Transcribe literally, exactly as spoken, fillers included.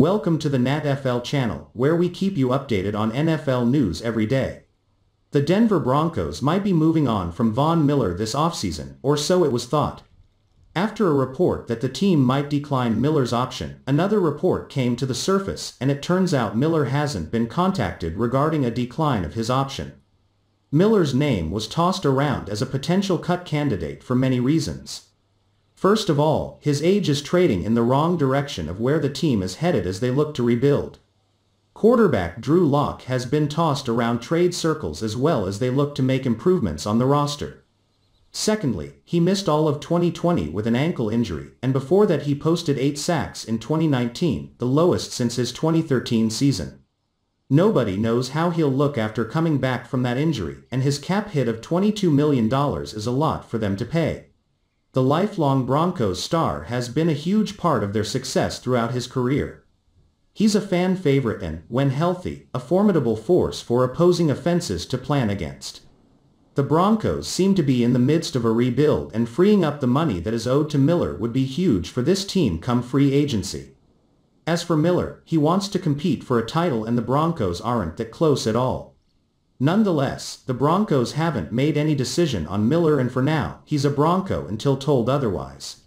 Welcome to the NatFL channel, where we keep you updated on N F L news every day. The Denver Broncos might be moving on from Von Miller this offseason, or so it was thought. After a report that the team might decline Miller's option, another report came to the surface, and it turns out Miller hasn't been contacted regarding a decline of his option. Miller's name was tossed around as a potential cut candidate for many reasons. First of all, his age is trading in the wrong direction of where the team is headed as they look to rebuild. Quarterback Drew Lock has been tossed around trade circles as well as they look to make improvements on the roster. Secondly, he missed all of twenty twenty with an ankle injury, and before that he posted eight sacks in twenty nineteen, the lowest since his twenty thirteen season. Nobody knows how he'll look after coming back from that injury, and his cap hit of twenty-two million dollars is a lot for them to pay. The lifelong Broncos star has been a huge part of their success throughout his career. He's a fan favorite and, when healthy, a formidable force for opposing offenses to plan against. The Broncos seem to be in the midst of a rebuild, and freeing up the money that is owed to Miller would be huge for this team come free agency. As for Miller, he wants to compete for a title and the Broncos aren't that close at all. Nonetheless, the Broncos haven't made any decision on Miller, and for now, he's a Bronco until told otherwise.